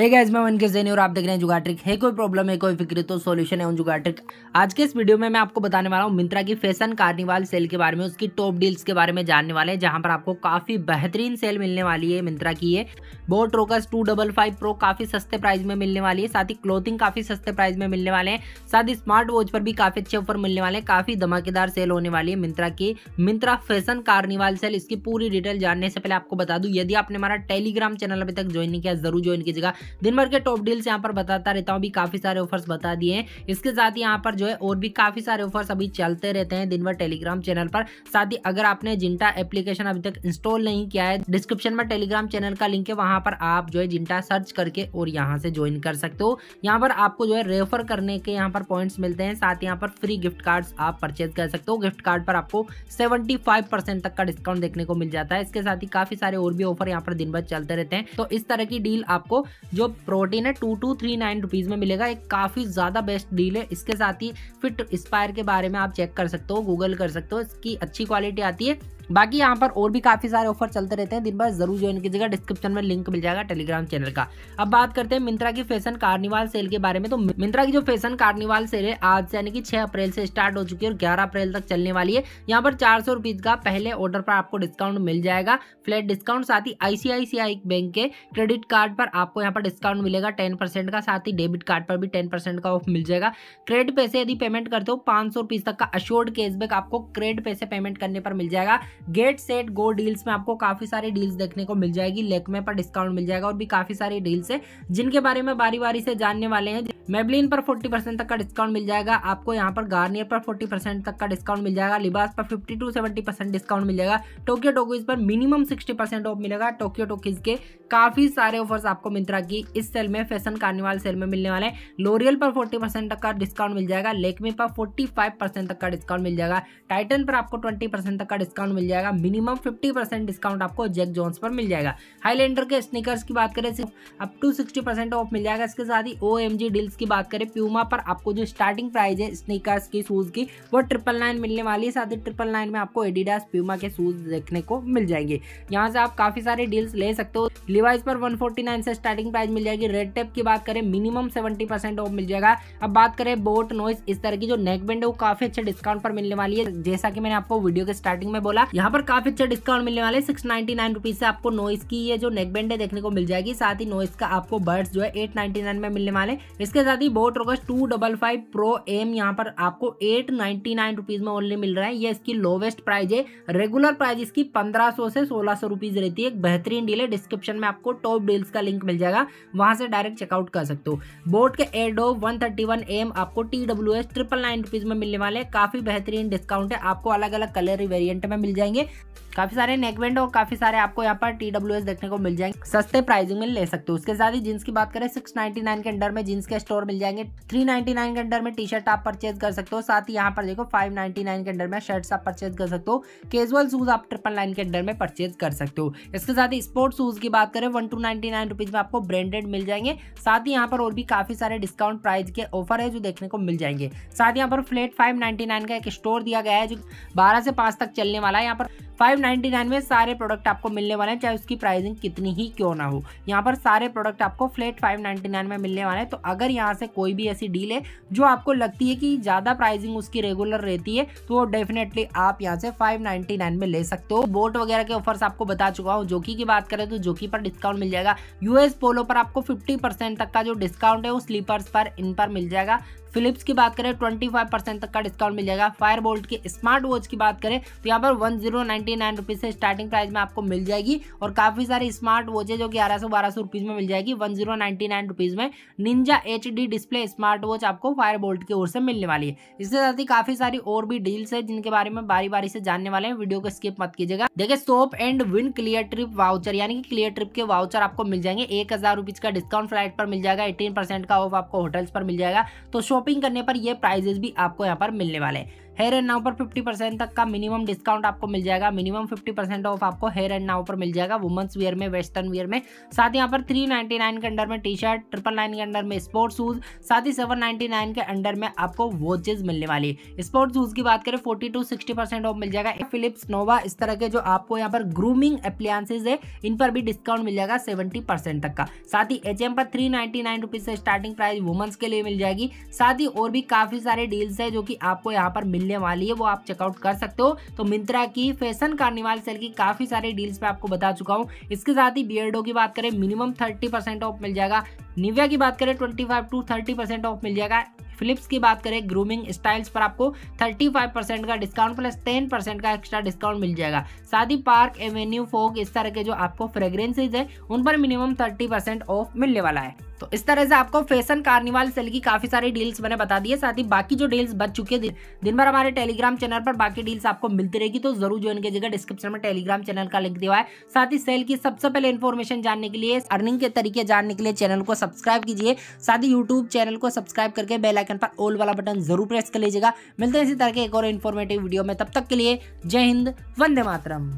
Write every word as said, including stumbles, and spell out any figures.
Hey guys, मैं मनके जैन और आप देख रहे हैं जुगाट्रिक। है कोई प्रॉब्लम है कोई फिक्र तो सॉल्यूशन है उन जुगाट्रिक। आज के इस वीडियो में मैं आपको बताने वाला हूँ मिंत्रा की फैशन कार्निवाल सेल के बारे में, उसकी टॉप डील्स के बारे में जानने वाले हैं, जहाँ पर आपको काफी बेहतरीन सेल मिलने वाली है मिंत्रा की। ये boAt rockerz two double five pro काफी सस्ते प्राइस में मिलने वाली है, साथ ही क्लोथिंग काफी सस्ते प्राइस में मिलने वाले हैं, साथ ही स्मार्ट वॉच पर भी काफी अच्छे ऑफर मिलने वाले हैं। काफी धमाकेदार सेल होने वाली है मिंत्रा की, मिंत्रा फैशन कार्निवाल सेल। इसकी पूरी डिटेल जानने से पहले आपको बता दूं, यदि आपने हमारा टेलीग्राम चैनल अभी तक ज्वाइन नहीं किया जरूर ज्वाइन कीजिएगा। दिन भर के टॉप डील्स यहाँ पर बताता रहता हूँ, अभी काफी सारे ऑफर्स बता दिए हैं। इसके साथ ही यहाँ पर जो है और भी काफी सारे ऑफर्स अभी चलते रहते हैं दिन भर टेलीग्राम चैनल पर। साथ ही अगर आपने जिंटा एप्लीकेशन अभी तक इंस्टॉल नहीं किया है, डिस्क्रिप्शन में टेलीग्राम चैनल का लिंक है, वहां पर आप जो है जिंटा सर्च करके और यहाँ से ज्वाइन कर सकते हो। यहाँ पर आपको जो है रेफर करने के यहाँ पर पॉइंट्स मिलते हैं, साथ ही यहाँ पर फ्री गिफ्ट कार्ड आप परचेज कर सकते हो। गिफ्ट कार्ड पर आपको सेवेंटी फाइव परसेंट तक का डिस्काउंट देखने को मिल जाता है। इसके साथ ही काफी सारे और भी ऑफर यहाँ पर दिन भर चलते रहते हैं। तो इस तरह की डील आपको जो प्रोटीन है two two three nine rupees में मिलेगा, एक काफी ज्यादा बेस्ट डील है। इसके साथ ही फिट स्पायर के बारे में आप चेक कर सकते हो, गूगल कर सकते हो, इसकी अच्छी क्वालिटी आती है। बाकी यहाँ पर और भी काफी सारे ऑफर चलते रहते हैं दिन भर, जरूर ज्वाइन कीजिएगा। डिस्क्रिप्शन में लिंक मिल जाएगा टेलीग्राम चैनल का। अब बात करते हैं मिंत्रा की फैशन कार्निवाल सेल के बारे में। तो मिंत्रा की जो फैशन कार्निवाल सेल है आज से यानी कि छह अप्रैल से स्टार्ट हो चुकी है और ग्यारह अप्रैल तक चलने वाली है। यहाँ पर चार सौ रुपीज का पहले ऑर्डर पर आपको डिस्काउंट मिल जाएगा, फ्लैट डिस्काउंट। साथ ही आईसीआईसीआई बैंक के क्रेडिट कार्ड पर आपको यहाँ पर डिस्काउंट मिलेगा टेन परसेंट का, साथ ही डेबिट कार्ड पर भी टेन परसेंट का ऑफ मिल जाएगा। क्रेडिट पैसे यदि पेमेंट करते हो पांच सौ रुपीज तक का अश्योर्ड कैशबैक आपको क्रेडिट पैसे पेमेंट करने पर मिल जाएगा। गेट सेट गो डील्स में आपको काफी सारी डील्स देखने को मिल जाएगी, लेकमे पर डिस्काउंट मिल जाएगा और भी काफी सारी डील्स है जिनके बारे में बारी बारी से जानने वाले हैं। मेबलिन पर चालीस परसेंट तक का डिस्काउंट मिल जाएगा आपको, यहाँ पर गार्नियर पर चालीस परसेंट तक का डिस्काउंट मिल जाएगा, लिबास पर fifty to seventy percent discount मिल जाएगा, टोकियो टॉकीज़ पर मिनिमम सिक्सटी परसेंट ऑफ मिलेगा। टोकियो टॉकीज़ के काफी सारे ऑफर्स आपको मिंत्रा की इस सेल में फैशन कार्निवाल सेल में मिलने वाले हैं। लोरियल पर फोर्टी परसेंट तक का डिस्काउंट मिल जाएगा, लेकमी पर फोर्टी फाइव परसेंट तक का डिस्काउंट मिल जाएगा, टाइटन पर आपको ट्वेंटी परसेंट तक का डिस्काउंट मिल जाएगा, मिनिमम फिफ्टी परसेंट डिस्काउंट आपको जैक जॉन्स पर मिल जाएगा। हाईलैंडर के स्नीकर्स की बात करें up to sixty percent off मिल जाएगा। इसके साथ ही ओएमजी डील्स की बात करें प्यूमा पर आपको जो स्टार्टिंग प्राइस है स्नीकर्स की शूज की वो ट्रिपल नाइन मिलने वाली है, साथ ही ट्रिपल नाइन में आपको एडिडास प्यूमा के शूज देखने को मिल जाएंगे। यहाँ से आप काफी सारे डील्स ले सकते हो। लिववाइज पर वन फोर्टी नाइन से स्टार्टिंग प्राइस मिल जाएगी। रेड टैप की बात करें मिनिमम सेवेंटी परसेंट ऑफ मिल जाएगा। अब बात करें बोट नॉइज़, इस तरह की जो नेकबैंड है वो काफी अच्छे डिस्काउंट पर मिलने वाली है। जैसा कि मैंने आपको वीडियो के स्टार्टिंग में बोला, यहाँ पर काफी अच्छा डिस्काउंट मिलने वाले सिक्स नाइनटी नाइन रुपीज से आपको नॉइज़ की ये जो नेकबैंड है देखने को मिल जाएगी। साथ ही नॉइज़ का आपको बर्ड्स जो है एट नाइनटी नाइन में मिलने वाले। इसके साथ ही boat rockerz two double five pro M यहाँ पर आपको एट नाइनटी नाइन रुपीज में ओनली मिल रहा है, ये इसकी लोवेस्ट प्राइस है। रेगुलर प्राइस इसकी पंद्रह सौ से सोलह सौ रुपीज रहती है। एक बेहतरीन डील है, डिस्क्रिप्शन में आपको टॉप डील्स का लिंक मिल जाएगा, वहां से डायरेक्ट चेकआउट कर सकते हो। बोट के एडो वन थर्टी वन एम आपको T W S triple nine rupees में मिलने वाले, काफी बेहतरीन डिस्काउंट है, आपको अलग अलग कलर वेरिएंट में मिल जाएंगे। काफी सारे नेकबैंड और काफी सारे आपको यहाँ पर टी डब्ल्यू एस देखने को मिल जाएंगे, सस्ते प्राइसिंग में ले सकते हो। उसके साथ ही जींस की बात करें सिक्स नाइनटी नाइन के अंडर में जींस के स्टोर मिल जाएंगे, थ्री नाइनटी नाइन के अंडर में टी शर्ट आप परचेज कर सकते हो, साथ ही यहाँ पर देखो फाइव नाइनटी नाइन के अंडर में शर्ट्स आप परचेज कर सकते हो, कैजुअल शूज आप ट्रिपल नाइन के अंडर में परचेज कर सकते हो। इसके साथ ही स्पोर्ट शूज की बात करें one two ninety nine rupees में आपको ब्रांडेड मिल जाएंगे, साथ ही यहाँ पर और भी काफी सारे डिस्काउंट प्राइस के ऑफर है जो देखने को मिल जाएंगे। साथ ही यहाँ पर फ्लैट फाइव नाइनटी नाइन का एक स्टोर दिया गया है जो बारह से पांच तक चलने वाला है। यहाँ पर फाइव नाइनटी नाइन में सारे प्रोडक्ट आपको मिलने वाले हैं, चाहे उसकी प्राइसिंग कितनी ही क्यों ना हो। यहाँ पर सारे प्रोडक्ट आपको फ्लैट फाइव नाइनटी नाइन में मिलने वाले हैं। तो अगर यहाँ से कोई भी ऐसी डील है जो आपको लगती है कि ज़्यादा प्राइसिंग उसकी रेगुलर रहती है तो डेफिनेटली आप यहाँ से फाइव नाइनटी नाइन में ले सकते हो। बोट वगैरह के ऑफर्स आपको बता चुका हूँ। जोकी की बात करें तो जोकी पर डिस्काउंट मिल जाएगा। यूएस पोलो पर आपको फिफ्टी परसेंट तक का जो डिस्काउंट है वो स्लीपर्स पर इन पर मिल जाएगा। फिलिप्स की बात करें ट्वेंटी फाइव परसेंट तक का डिस्काउंट मिल जाएगा। फायर बोल्ट के स्मार्ट वॉच की बात करें तो यहाँ पर one zero ninety nine rupees से स्टार्टिंग प्राइस में आपको मिल जाएगी और काफी सारी स्मार्ट वॉच है जो ग्यारह सौ बारह सौ रुपीज में मिल जाएगी। One zero ninety nine rupees में ninja H D display smart watch आपको फायर बोल्ट की ओर से मिलने वाली है। इसके साथ ही काफी सारी और भी डील्स है जिनके बारे में बारी बारी से जानने वाले हैं, वीडियो को स्किप मत कीजिएगा। देखिए shop and win Cleartrip voucher यानी कि क्लियर ट्रिप के वाउचर आपको मिल जाएंगे। एक हजार रुपीज का डिस्काउंट फ्लाइट पर मिल जाएगा, एटीन परसेंट का ऑफ आपको होटल्स पर मिल जाएगा। तो शॉपिंग करने पर ये प्राइजेस भी आपको यहाँ पर मिलने वाले हैं। हेयर एंड नाउ पर फिफ्टी परसेंट तक का मिनिमम डिस्काउंट आपको मिल जाएगा। मिनिमम फिफ्टी परसेंट ऑफ आपको हेयर एंड नाउ पर मिल जाएगा वुमेंस वियर में, वेस्टर्न वियर में। साथ ही यहाँ पर थ्री नाइन्टी नाइन के अंडर में टी शर्ट, ट्रिपल नाइन के अंडर में स्पोर्ट्स शूज, साथ ही सेवन नाइन्टी नाइन के अंडर में आपको वॉचेज मिलने वाली। स्पोर्ट्स शूज की बात करें forty to sixty percent off मिल जाएगा। फिलिप्स नोवा इस तरह के जो आपको यहाँ पर ग्रूमिंग एप्लायंसेज है इन पर भी डिस्काउंट मिल जाएगा सेवेंटी परसेंट तक का। साथ ही एच एम पर थ्री नाइन्टी नाइन रुपीज से स्टार्टिंग प्राइस वुमेंस के लिए मिल जाएगी। साथ ही और भी काफी सारे डील्स है जो कि आपको यहाँ पर मिलने वाली है, वो आप चेकआउट कर सकते हो। तो मिंत्रा की फैशन कार्निवाल सेल की काफी सारे डील्स पे आपको बता चुका हूँ। इसके साथ ही बियर्डो की बात करें मिनिमम थर्टी परसेंट ऑफ मिल जाएगा। निविया की बात करें twenty five to thirty percent off मिल जाएगा। फिलिप्स की बात करें ग्रूमिंग स्टाइल्स पर आपको थर्टी फाइव परसेंट का डिस्काउंट प्लस टेन परसेंट का एक्स्ट्रा डिस्काउंट मिल जाएगा। साथ ही पार्क एवेन्यू फोक इस तरह के जो आपको फ्रेग्रेंसेज है उन पर मिनिमम थर्टी परसेंट ऑफ मिलने वाला है। तो इस तरह से आपको फैशन कार्निवाल सेल की काफी सारी डील्स मैंने बता दी है। साथ ही बाकी जो डील्स बच चुके हैं दिन भर हमारे टेलीग्राम चैनल पर बाकी डील्स आपको मिलती रहेगी, तो जरूर ज्वाइन कीजिएगा। डिस्क्रिप्शन में टेलीग्राम चैनल का लिंक दिया है। साथ ही सेल की सबसे पहले इन्फॉर्मेशन जानने के लिए, अर्निंग के तरीके जानने के लिए चैनल को सब्सक्राइब कीजिए। साथ ही यूट्यूब चैनल को सब्सक्राइब करके बेल आइकन पर ऑल वाला बटन जरूर प्रेस कर लीजिएगा। मिलते हैं इसी तरह के एक और इन्फॉर्मेटिव वीडियो में, तब तक के लिए जय हिंद, वंदे मातरम।